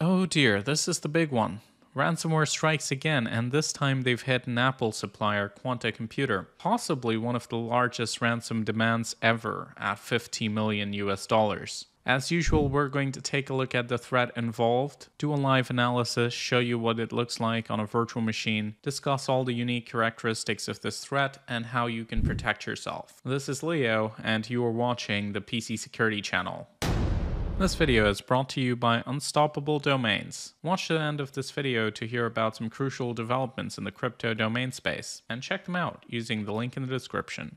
Oh dear, this is the big one. Ransomware strikes again, and this time they've hit an Apple supplier, Quanta Computer, possibly one of the largest ransom demands ever at $50 million US. As usual, we're going to take a look at the threat involved, do a live analysis, show you what it looks like on a virtual machine, discuss all the unique characteristics of this threat and how you can protect yourself. This is Leo, and you are watching the PC Security Channel. This video is brought to you by Unstoppable Domains. Watch the end of this video to hear about some crucial developments in the crypto domain space, and check them out using the link in the description.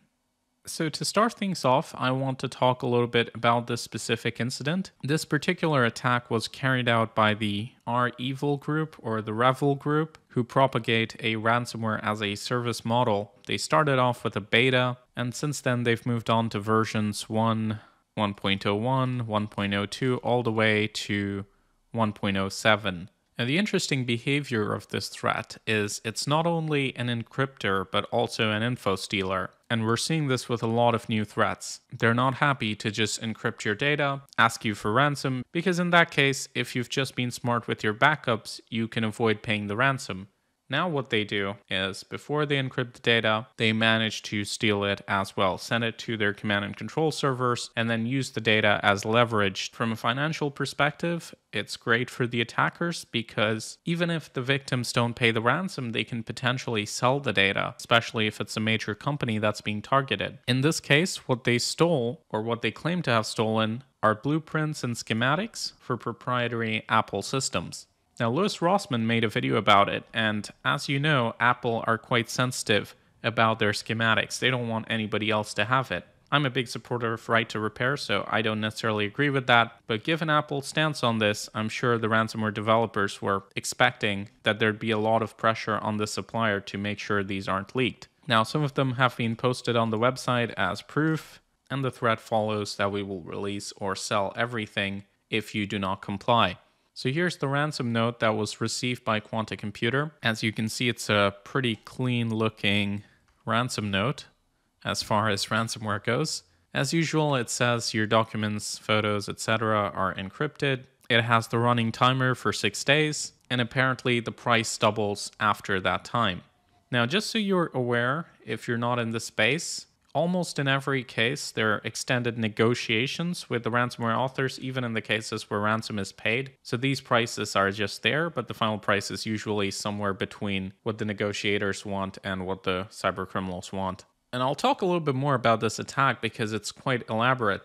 So to start things off, I want to talk a little bit about this specific incident. This particular attack was carried out by the REvil group, or the REvil group, who propagate a ransomware as a service model. They started off with a beta, and since then they've moved on to versions 1.01, 1.02, all the way to 1.07. Now, the interesting behavior of this threat is it's not only an encryptor, but also an info stealer. And we're seeing this with a lot of new threats. They're not happy to just encrypt your data, ask you for ransom, because in that case, if you've just been smart with your backups, you can avoid paying the ransom. Now what they do is, before they encrypt the data, they manage to steal it as well, send it to their command and control servers, and then use the data as leverage. From a financial perspective, it's great for the attackers because even if the victims don't pay the ransom, they can potentially sell the data, especially if it's a major company that's being targeted. In this case, what they stole, or what they claim to have stolen, are blueprints and schematics for proprietary Apple systems. Now, Lewis Rossman made a video about it, and as you know, Apple are quite sensitive about their schematics. They don't want anybody else to have it. I'm a big supporter of Right to Repair, so I don't necessarily agree with that, but given Apple's stance on this, I'm sure the ransomware developers were expecting that there'd be a lot of pressure on the supplier to make sure these aren't leaked. Now, some of them have been posted on the website as proof, and the threat follows that we will release or sell everything if you do not comply. So here's the ransom note that was received by Quanta Computer. As you can see, it's a pretty clean looking ransom note as far as ransomware goes. As usual, it says your documents, photos, etc. are encrypted. It has the running timer for 6 days, and apparently the price doubles after that time. Now, just so you're aware, if you're not in the space, almost in every case, there are extended negotiations with the ransomware authors, even in the cases where ransom is paid. So these prices are just there, but the final price is usually somewhere between what the negotiators want and what the cybercriminals want. And I'll talk a little bit more about this attack because it's quite elaborate.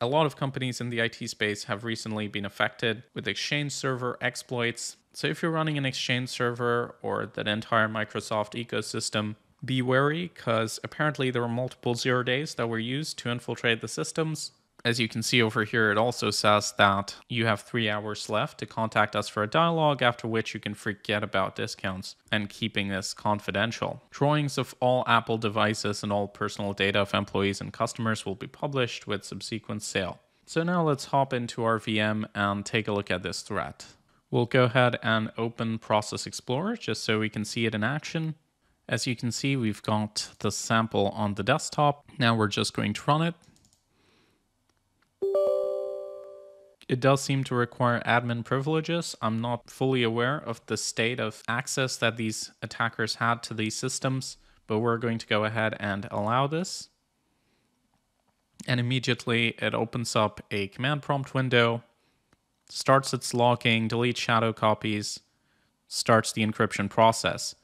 A lot of companies in the IT space have recently been affected with Exchange Server exploits. So if you're running an Exchange Server or that entire Microsoft ecosystem, be wary, because apparently there were multiple 0 days that were used to infiltrate the systems. As you can see over here, it also says that you have 3 hours left to contact us for a dialogue, after which you can forget about discounts and keeping this confidential. Drawings of all Apple devices and all personal data of employees and customers will be published with subsequent sale. So now let's hop into our VM and take a look at this threat. We'll go ahead and open Process Explorer just so we can see it in action. As you can see, we've got the sample on the desktop. Now we're just going to run it. It does seem to require admin privileges. I'm not fully aware of the state of access that these attackers had to these systems, but we're going to go ahead and allow this. And immediately it opens up a command prompt window, starts its logging, deletes shadow copies, starts the encryption process.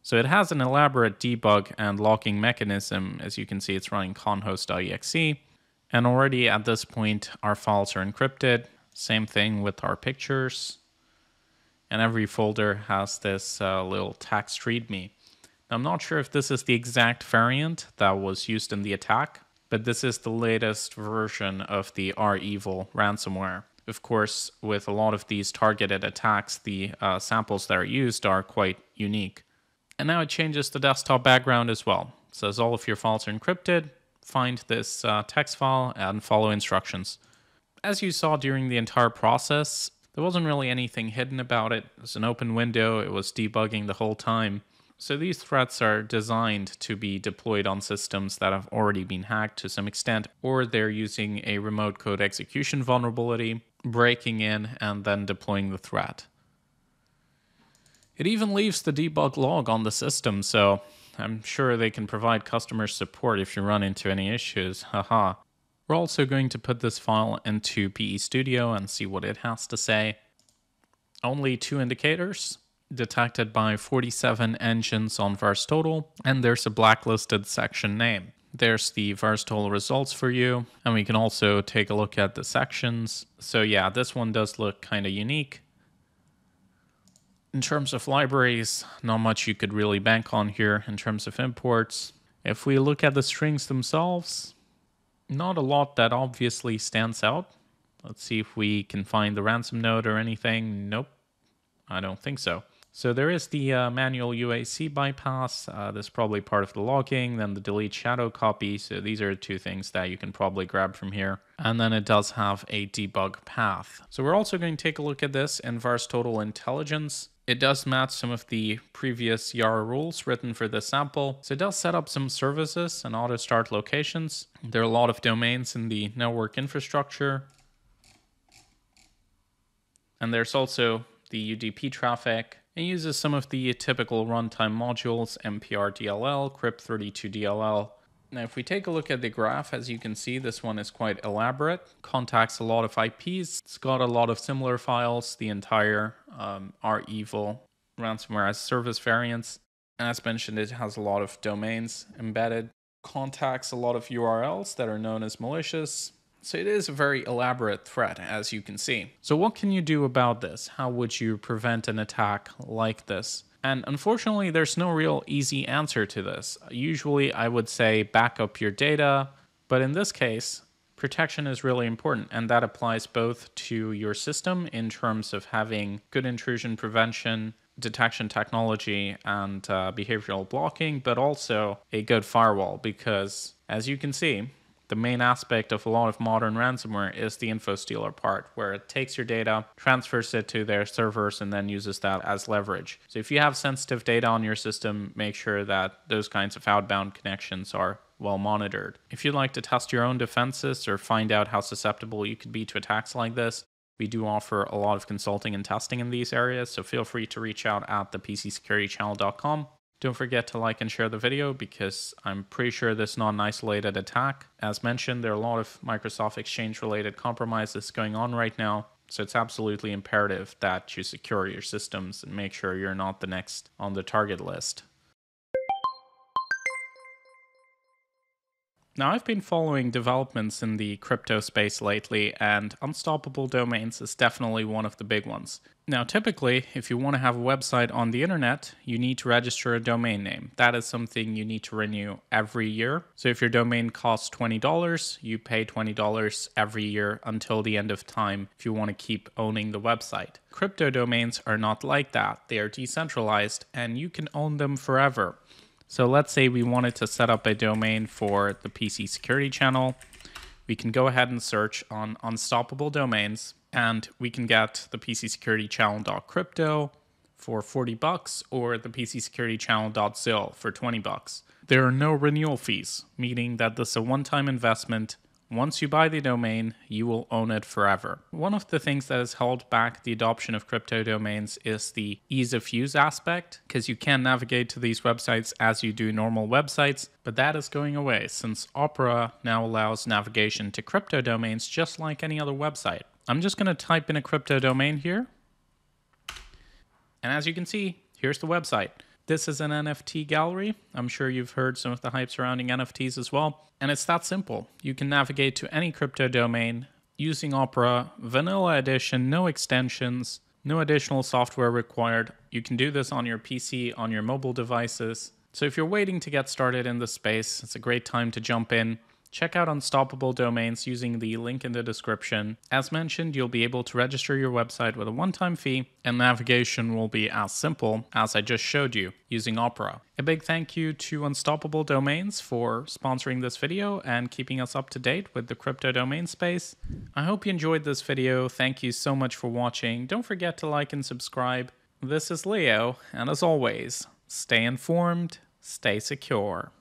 So it has an elaborate debug and locking mechanism. As you can see, it's running conhost.exe. And already at this point, our files are encrypted. Same thing with our pictures. And every folder has this little text readme. Now, I'm not sure if this is the exact variant that was used in the attack, but this is the latest version of the REvil ransomware. Of course, with a lot of these targeted attacks, the samples that are used are quite unique. And now it changes the desktop background as well. It says all of your files are encrypted, find this text file and follow instructions. As you saw during the entire process, there wasn't really anything hidden about it. It was an open window, it was debugging the whole time. So these threats are designed to be deployed on systems that have already been hacked to some extent, or they're using a remote code execution vulnerability. breaking in and then deploying the threat. It even leaves the debug log on the system, so I'm sure they can provide customer support if you run into any issues, haha. We're also going to put this file into PE Studio and see what it has to say. Only two indicators, detected by 47 engines on VarsTotal, and there's a blacklisted section name. There's the VarsTotal results for you, and we can also take a look at the sections. So yeah, this one does look kind of unique. In terms of libraries, not much you could really bank on here in terms of imports. If we look at the strings themselves, not a lot that obviously stands out. Let's see if we can find the ransom note or anything. Nope, I don't think so. So there is the manual UAC bypass. That's probably part of the logging, then the delete shadow copy. So these are two things that you can probably grab from here. And then it does have a debug path. So we're also going to take a look at this in VarsTotal Intelligence. It does match some of the previous YARA rules written for this sample. So it does set up some services and auto start locations. There are a lot of domains in the network infrastructure. And there's also the UDP traffic. It uses some of the typical runtime modules, MPR DLL, Crypt32 DLL. Now, if we take a look at the graph, as you can see, this one is quite elaborate, contacts a lot of IPs. It's got a lot of similar files, the entire REvil ransomware as service variants. As mentioned, it has a lot of domains embedded, contacts a lot of URLs that are known as malicious. So it is a very elaborate threat, as you can see. So what can you do about this? How would you prevent an attack like this? And unfortunately, there's no real easy answer to this. Usually, I would say back up your data, but in this case, protection is really important, and that applies both to your system in terms of having good intrusion prevention, detection technology, and behavioral blocking, but also a good firewall, because as you can see, the main aspect of a lot of modern ransomware is the info stealer part, where it takes your data, transfers it to their servers, and then uses that as leverage. So if you have sensitive data on your system, make sure that those kinds of outbound connections are well monitored. If you'd like to test your own defenses or find out how susceptible you could be to attacks like this, we do offer a lot of consulting and testing in these areas, so feel free to reach out at thepcsecuritychannel.com. Don't forget to like and share the video, because I'm pretty sure this is not an isolated attack. As mentioned, there are a lot of Microsoft Exchange related compromises going on right now, so it's absolutely imperative that you secure your systems and make sure you're not the next on the target list. Now, I've been following developments in the crypto space lately, and Unstoppable Domains is definitely one of the big ones. Now, typically, if you want to have a website on the internet, you need to register a domain name. That is something you need to renew every year. So if your domain costs $20, you pay $20 every year until the end of time if you want to keep owning the website. Crypto domains are not like that. They are decentralized, and you can own them forever. So let's say we wanted to set up a domain for the PC Security Channel. We can go ahead and search on Unstoppable Domains, and we can get the thepcsecuritychannel.crypto for $40 or the thepcsecuritychannel.zil for $20. There are no renewal fees, meaning that this is a one-time investment. Once you buy the domain, you will own it forever. One of the things that has held back the adoption of crypto domains is the ease of use aspect, because you can navigate to these websites as you do normal websites, but that is going away since Opera now allows navigation to crypto domains just like any other website. I'm just going to type in a crypto domain here. And as you can see, here's the website. This is an NFT gallery. I'm sure you've heard some of the hype surrounding NFTs as well. And it's that simple. You can navigate to any crypto domain using Opera, vanilla edition, no extensions, no additional software required. You can do this on your PC, on your mobile devices. So if you're waiting to get started in this space, it's a great time to jump in. Check out Unstoppable Domains using the link in the description. As mentioned, you'll be able to register your website with a one-time fee, and navigation will be as simple as I just showed you using Opera. A big thank you to Unstoppable Domains for sponsoring this video and keeping us up to date with the crypto domain space. I hope you enjoyed this video. Thank you so much for watching. Don't forget to like and subscribe. This is Leo, and as always, stay informed, stay secure.